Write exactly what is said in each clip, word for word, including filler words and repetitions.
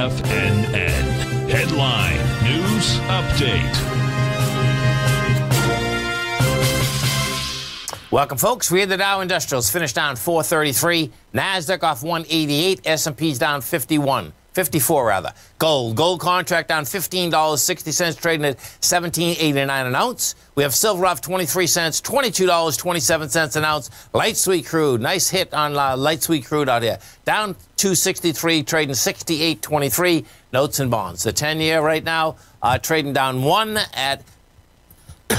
F N N. Headline News Update. Welcome, folks. We had the Dow Industrials finished down four thirty-three. NASDAQ off one eighty-eight. S and P's down fifty-one. fifty-four rather. Gold. Gold contract down fifteen dollars and sixty cents, trading at seventeen eighty-nine an ounce. We have silver off twenty-three cents, twenty-two dollars and twenty-seven cents an ounce. Light sweet crude. Nice hit on uh, light sweet crude out here. Down two sixty-three, trading sixty-eight twenty-three. Notes and bonds. The ten-year right now uh, trading down one at,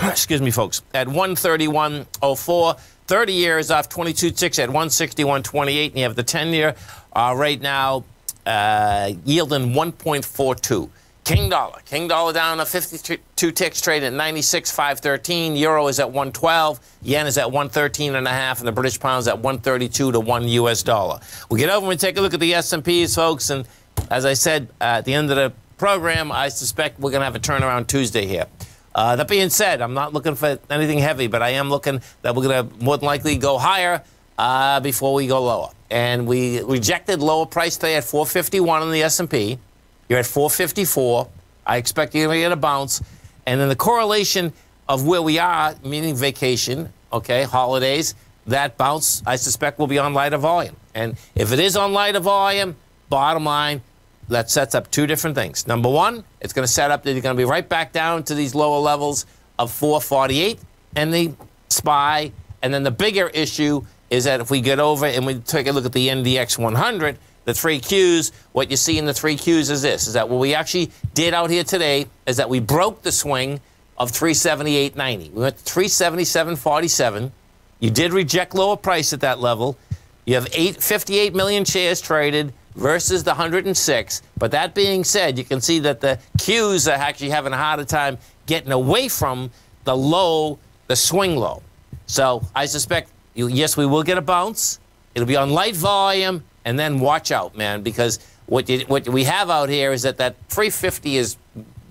excuse me, folks, at one thirty-one oh four. thirty years off twenty-two six at one sixty-one twenty-eight. And you have the ten-year uh, right now, Uh, yielding one point four two. King dollar. King dollar down a fifty-two ticks, trade at ninety-six five thirteen. Euro is at one twelve. Yen is at one thirteen and a half, and the British pound is at one thirty-two to one U S dollar. We'll get over and take a look at the S and Ps, folks. And as I said uh, at the end of the program, I suspect we're going to have a turnaround Tuesday here. Uh, that being said, I'm not looking for anything heavy, but I am looking that we're going to more than likely go higher uh, before we go lower. And we rejected lower price today at four fifty-one on the S and P. You're at four fifty-four. I expect you're going to get a bounce. And then the correlation of where we are, meaning vacation, okay, holidays, that bounce, I suspect, will be on lighter volume. And if it is on lighter volume, bottom line, that sets up two different things. Number one, it's going to set up that you're going to be right back down to these lower levels of four forty-eight and the S P Y. And then the bigger issue is that if we get over and we take a look at the N D X one hundred, the three Qs, what you see in the three Qs is this, is that what we actually did out here today is that we broke the swing of three seventy-eight ninety. We went to three seventy-seven forty-seven. You did reject lower price at that level. You have eight fifty-eight million shares traded versus the one hundred six. But that being said, you can see that the Qs are actually having a harder time getting away from the low, the swing low. So I suspect, yes, we will get a bounce. It'll be on light volume, and then watch out, man, because what, you, what we have out here is that that three fifty is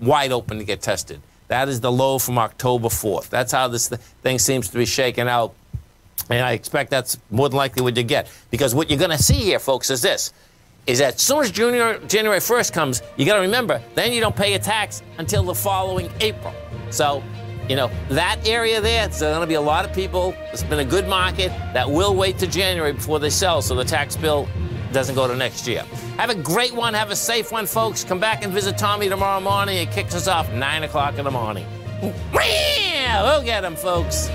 wide open to get tested. That is the low from October fourth. That's how this thing seems to be shaking out, and I expect that's more than likely what you get. Because what you're going to see here, folks, is this, is that as soon as January first comes, you got to remember, then you don't pay a tax until the following April. So, you know, that area there, there's going to be a lot of people. It's been a good market that will wait to January before they sell, so the tax bill doesn't go to next year. Have a great one. Have a safe one, folks. Come back and visit Tommy tomorrow morning. It kicks us off nine o'clock in the morning. We'll get him, folks.